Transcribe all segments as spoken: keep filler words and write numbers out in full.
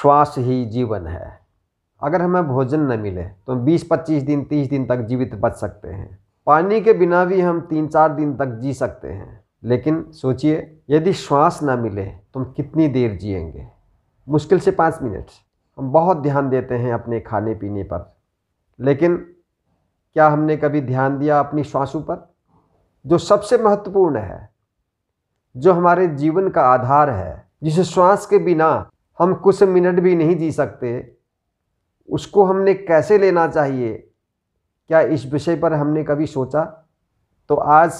श्वास ही जीवन है। अगर हमें भोजन न मिले तो हम बीस पच्चीस दिन तीस दिन तक जीवित बच सकते हैं। पानी के बिना भी हम तीन चार दिन तक जी सकते हैं, लेकिन सोचिए यदि श्वास ना मिले तो हम कितनी देर जिएंगे? मुश्किल से पाँच मिनट। हम बहुत ध्यान देते हैं अपने खाने पीने पर, लेकिन क्या हमने कभी ध्यान दिया अपनी श्वासों पर, जो सबसे महत्वपूर्ण है, जो हमारे जीवन का आधार है, जिसे श्वास के बिना हम कुछ मिनट भी नहीं जी सकते? उसको हमने कैसे लेना चाहिए, क्या इस विषय पर हमने कभी सोचा? तो आज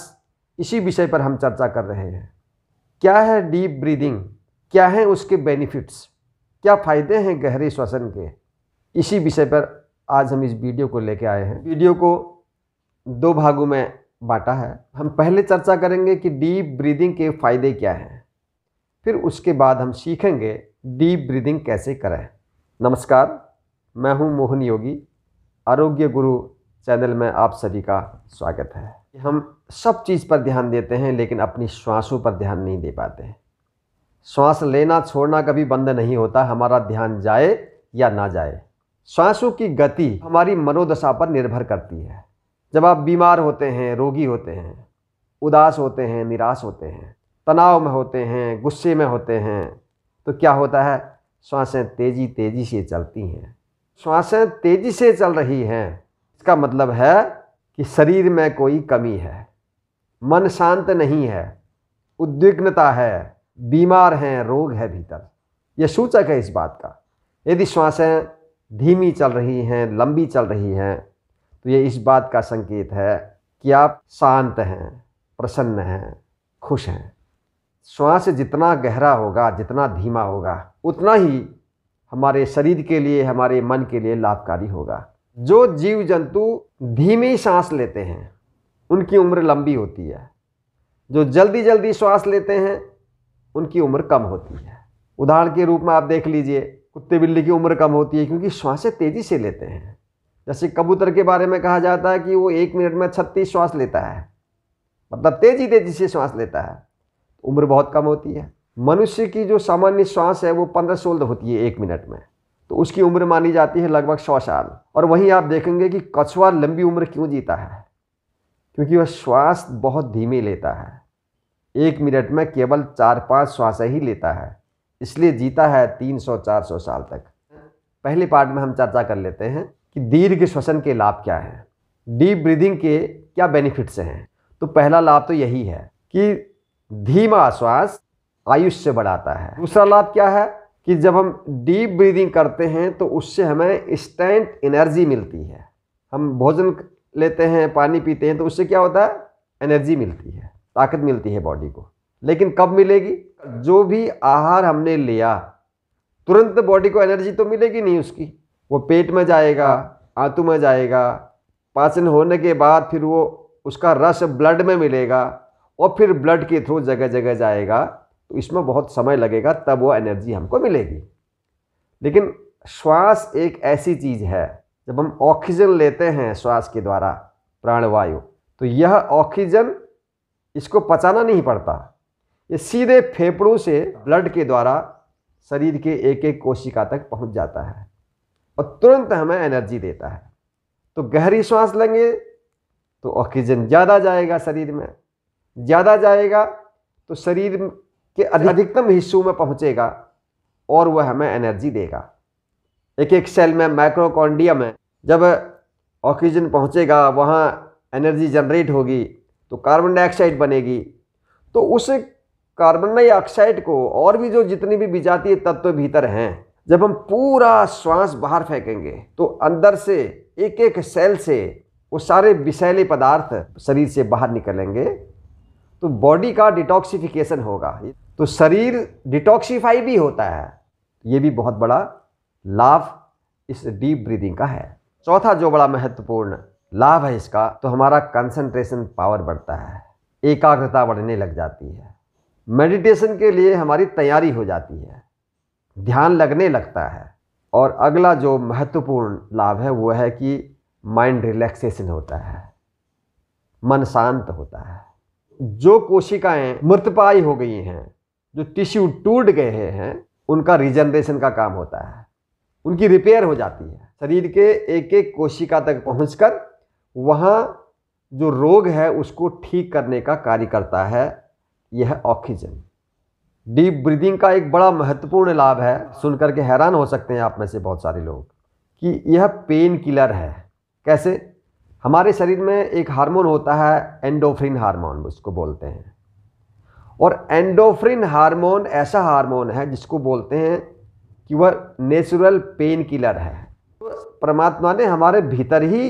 इसी विषय पर हम चर्चा कर रहे हैं। क्या है डीप ब्रीदिंग, क्या हैं उसके बेनिफिट्स, क्या फ़ायदे हैं गहरे श्वसन के, इसी विषय पर आज हम इस वीडियो को लेके आए हैं। वीडियो को दो भागों में बांटा है। हम पहले चर्चा करेंगे कि डीप ब्रीदिंग के फ़ायदे क्या हैं, फिर उसके बाद हम सीखेंगे डीप ब्रीदिंग कैसे करें। नमस्कार, मैं हूं मोहन योगी, आरोग्य गुरु चैनल में आप सभी का स्वागत है। हम सब चीज़ पर ध्यान देते हैं लेकिन अपनी श्वासों पर ध्यान नहीं दे पाते। श्वास लेना छोड़ना कभी बंद नहीं होता, हमारा ध्यान जाए या ना जाए। श्वासों की गति हमारी मनोदशा पर निर्भर करती है। जब आप बीमार होते हैं, रोगी होते हैं, उदास होते हैं, निराश होते हैं, तनाव में होते हैं, गुस्से में होते हैं, तो क्या होता है? श्वासें तेज़ी तेज़ी से चलती हैं। श्वासें तेज़ी से चल रही हैं, इसका मतलब है कि शरीर में कोई कमी है, मन शांत नहीं है, उद्विग्नता है, बीमार हैं, रोग है भीतर। यह सूचक है इस बात का। यदि श्वासें धीमी चल रही हैं, लंबी चल रही हैं, तो ये इस बात का संकेत है कि आप शांत हैं, प्रसन्न हैं, खुश हैं। श्वास जितना गहरा होगा, जितना धीमा होगा, उतना ही हमारे शरीर के लिए, हमारे मन के लिए लाभकारी होगा। जो जीव जंतु धीमी सांस लेते हैं उनकी उम्र लंबी होती है, जो जल्दी जल्दी श्वास लेते हैं उनकी उम्र कम होती है। उदाहरण के रूप में आप देख लीजिए, कुत्ते बिल्ली की उम्र कम होती है क्योंकि श्वासें तेज़ी से लेते हैं। जैसे कबूतर के बारे में कहा जाता है कि वो एक मिनट में छत्तीस श्वास लेता है, मतलब तेज़ी तेज़ी से श्वास लेता है, उम्र बहुत कम होती है। मनुष्य की जो सामान्य श्वास है वो पंद्रह सोलह होती है एक मिनट में, तो उसकी उम्र मानी जाती है लगभग सौ साल। और वहीं आप देखेंगे कि कछुआ लंबी उम्र क्यों जीता है? क्योंकि वह श्वास बहुत धीमे लेता है, एक मिनट में केवल चार पाँच श्वासें ही लेता है, इसलिए जीता है तीन सौ चार सौ साल तक। पहले पार्ट में हम चर्चा कर लेते हैं कि दीर्घ श्वसन के लाभ क्या हैं, डीप ब्रीदिंग के क्या बेनिफिट्स हैं। तो पहला लाभ तो यही है कि धीमा श्वास आयुष्य बढ़ाता है। दूसरा लाभ क्या है कि जब हम डीप ब्रीदिंग करते हैं तो उससे हमें इंस्टेंट एनर्जी मिलती है। हम भोजन लेते हैं, पानी पीते हैं, तो उससे क्या होता है? एनर्जी मिलती है, ताकत मिलती है बॉडी को। लेकिन कब मिलेगी? जो भी आहार हमने लिया तुरंत बॉडी को एनर्जी तो मिलेगी नहीं उसकी, वो पेट में जाएगा, आंतों में जाएगा, पाचन होने के बाद फिर वो उसका रस ब्लड में मिलेगा और फिर ब्लड के थ्रू जगह जगह जाएगा, तो इसमें बहुत समय लगेगा, तब वो एनर्जी हमको मिलेगी। लेकिन श्वास एक ऐसी चीज़ है, जब हम ऑक्सीजन लेते हैं श्वास के द्वारा प्राणवायु, तो यह ऑक्सीजन इसको पचाना नहीं पड़ता, ये सीधे फेफड़ों से ब्लड के द्वारा शरीर के एक एक कोशिका तक पहुंच जाता है और तुरंत हमें एनर्जी देता है। तो गहरी श्वास लेंगे तो ऑक्सीजन ज़्यादा जाएगा शरीर में, ज़्यादा जाएगा तो शरीर के अधिकतम हिस्सों में पहुंचेगा और वह हमें एनर्जी देगा। एक एक सेल में, माइक्रोकॉन्ड्रिया में जब ऑक्सीजन पहुंचेगा, वहां एनर्जी जनरेट होगी, तो कार्बन डाइऑक्साइड बनेगी, तो उस कार्बन डाइऑक्साइड को और भी जो जितनी भी विजातीय तत्व भीतर हैं, जब हम पूरा श्वास बाहर फेंकेंगे तो अंदर से एक एक सेल से वो सारे विषैले पदार्थ शरीर से बाहर निकलेंगे, तो बॉडी का डिटॉक्सिफिकेशन होगा, तो शरीर डिटॉक्सीफाई भी होता है। ये भी बहुत बड़ा लाभ इस डीप ब्रीदिंग का है। चौथा जो बड़ा महत्वपूर्ण लाभ है इसका, तो हमारा कंसंट्रेशन पावर बढ़ता है, एकाग्रता बढ़ने लग जाती है, मेडिटेशन के लिए हमारी तैयारी हो जाती है, ध्यान लगने लगता है। और अगला जो महत्वपूर्ण लाभ है वो है कि माइंड रिलैक्सेशन होता है, मन शांत होता है। जो कोशिकाएं मृतप्राय हो गई हैं, जो टिश्यू टूट गए हैं, उनका रिजनरेशन का काम होता है, उनकी रिपेयर हो जाती है। शरीर के एक एक कोशिका तक पहुंचकर वहाँ जो रोग है उसको ठीक करने का कार्य करता है। यह ऑक्सीजन। डीप ब्रीदिंग का एक बड़ा महत्वपूर्ण लाभ है, सुनकर के हैरान हो सकते हैं आप में से बहुत सारे लोग, कि यह पेन किलर है। कैसे? हमारे शरीर में एक हार्मोन होता है एंडोफ्रिन हार्मोन, उसको बोलते हैं। और एंडोफ्रिन हार्मोन ऐसा हार्मोन है जिसको बोलते हैं कि वह नेचुरल पेन किलर है। तो परमात्मा ने हमारे भीतर ही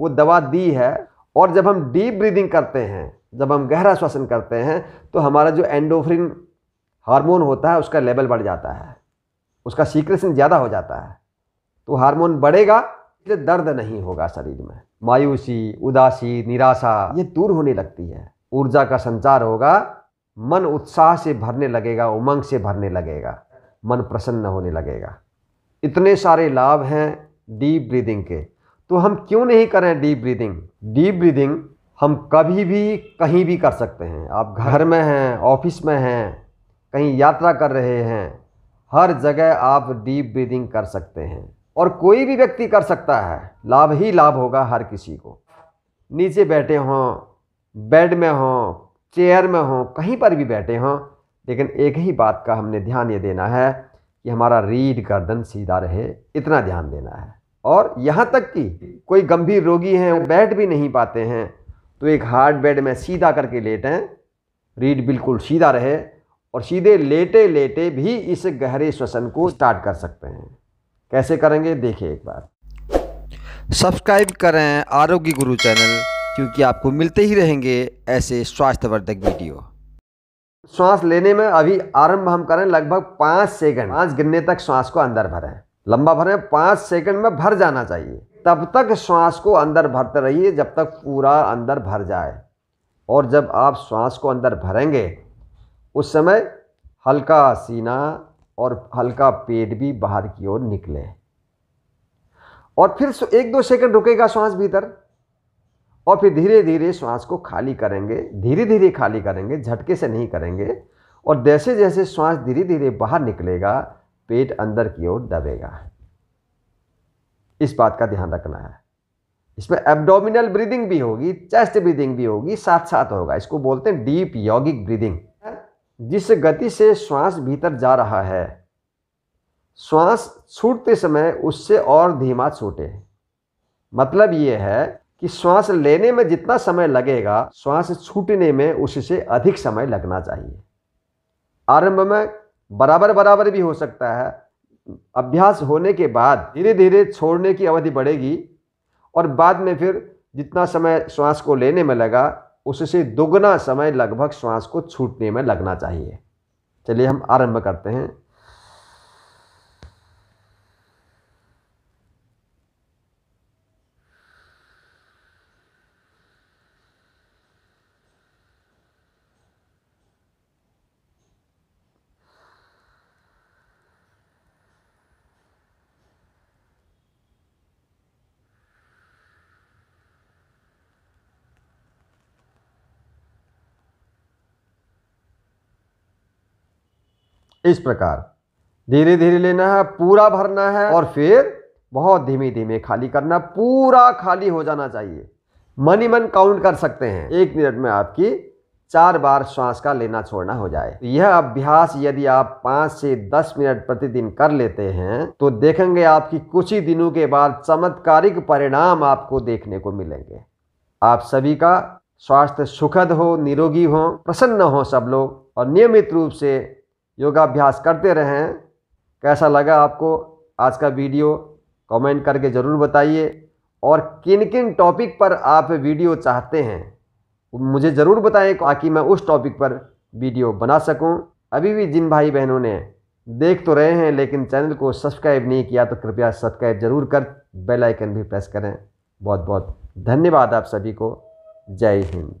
वो दवा दी है। और जब हम डीप ब्रीदिंग करते हैं, जब हम गहरा श्वसन करते हैं, तो हमारा जो एंडोफ्रिन हार्मोन होता है उसका लेवल बढ़ जाता है, उसका सीक्रेशन ज़्यादा हो जाता है। तो हार्मोन बढ़ेगा, इसलिए दर्द नहीं होगा शरीर में। मायूसी, उदासी, निराशा ये दूर होने लगती है। ऊर्जा का संचार होगा, मन उत्साह से भरने लगेगा, उमंग से भरने लगेगा, मन प्रसन्न होने लगेगा। इतने सारे लाभ हैं डीप ब्रीदिंग के, तो हम क्यों नहीं करें डीप ब्रीदिंग? डीप ब्रीदिंग हम कभी भी कहीं भी कर सकते हैं। आप घर में हैं, ऑफिस में हैं, कहीं यात्रा कर रहे हैं, हर जगह आप डीप ब्रीदिंग कर सकते हैं और कोई भी व्यक्ति कर सकता है। लाभ ही लाभ होगा हर किसी को। नीचे बैठे हों, बेड में हों, चेयर में हों, कहीं पर भी बैठे हों, लेकिन एक ही बात का हमने ध्यान ये देना है कि हमारा रीढ़ गर्दन सीधा रहे, इतना ध्यान देना है। और यहाँ तक कि कोई गंभीर रोगी हैं, बैठ भी नहीं पाते हैं, तो एक हार्ड बेड में सीधा करके लेटें, रीढ़ बिल्कुल सीधा रहे, और सीधे लेटे लेटे भी इस गहरे श्वसन को स्टार्ट कर सकते हैं। कैसे करेंगे देखिए एक बार। सब्सक्राइब करें आरोग्य गुरु चैनल, क्योंकि आपको मिलते ही रहेंगे ऐसे स्वास्थ्यवर्धक वीडियो। श्वास लेने में अभी आरंभ हम करें लगभग पाँच सेकंड, पाँच गिनने तक श्वास को अंदर भरें, लंबा भरें, पाँच सेकंड में भर जाना चाहिए। तब तक श्वास को अंदर भरते रहिए जब तक पूरा अंदर भर जाए। और जब आप श्वास को अंदर भरेंगे उस समय हल्का सीना और हल्का पेट भी बाहर की ओर निकले, और फिर एक दो सेकंड रुकेगा श्वास भीतर, और फिर धीरे धीरे श्वास को खाली करेंगे। धीरे धीरे खाली करेंगे, झटके से नहीं करेंगे। और जैसे जैसे श्वास धीरे धीरे बाहर निकलेगा, पेट अंदर की ओर दबेगा। इस बात का ध्यान रखना है। इसमें एब्डोमिनल ब्रीदिंग भी होगी, चेस्ट ब्रीदिंग भी होगी, साथ साथ होगा। इसको बोलते हैं डीप यौगिक ब्रीदिंग। जिस गति से श्वास भीतर जा रहा है, श्वास छूटते समय उससे और धीमा छूटे। मतलब ये है कि श्वास लेने में जितना समय लगेगा, श्वास छूटने में उससे अधिक समय लगना चाहिए। आरंभ में बराबर बराबर भी हो सकता है। अभ्यास होने के बाद धीरे धीरे छोड़ने की अवधि बढ़ेगी, और बाद में फिर जितना समय श्वास को लेने में लगा उससे दोगुना समय लगभग श्वास को छूटने में लगना चाहिए। चलिए हम आरंभ करते हैं। इस प्रकार धीरे धीरे लेना है, पूरा भरना है, और फिर बहुत धीमे धीमे खाली करना। पूरा खाली हो जाना चाहिए। मन ही मन काउंट कर सकते हैं, एक मिनट में आपकी चार बार श्वास का लेना छोड़ना हो जाए। यह अभ्यास यदि आप पाँच से दस मिनट प्रतिदिन कर लेते हैं तो देखेंगे आपकी कुछ ही दिनों के बाद चमत्कारिक परिणाम आपको देखने को मिलेंगे। आप सभी का स्वास्थ्य सुखद हो, निरोगी हो, प्रसन्न हो सब लोग, और नियमित रूप से योगाभ्यास करते रहें। कैसा लगा आपको आज का वीडियो? कमेंट करके ज़रूर बताइए। और किन किन टॉपिक पर आप वीडियो चाहते हैं मुझे ज़रूर बताएं, ताकि मैं उस टॉपिक पर वीडियो बना सकूं। अभी भी जिन भाई बहनों ने देख तो रहे हैं लेकिन चैनल को सब्सक्राइब नहीं किया, तो कृपया सब्सक्राइब ज़रूर कर बेल आइकन भी प्रेस करें। बहुत बहुत धन्यवाद आप सभी को। जय हिंद।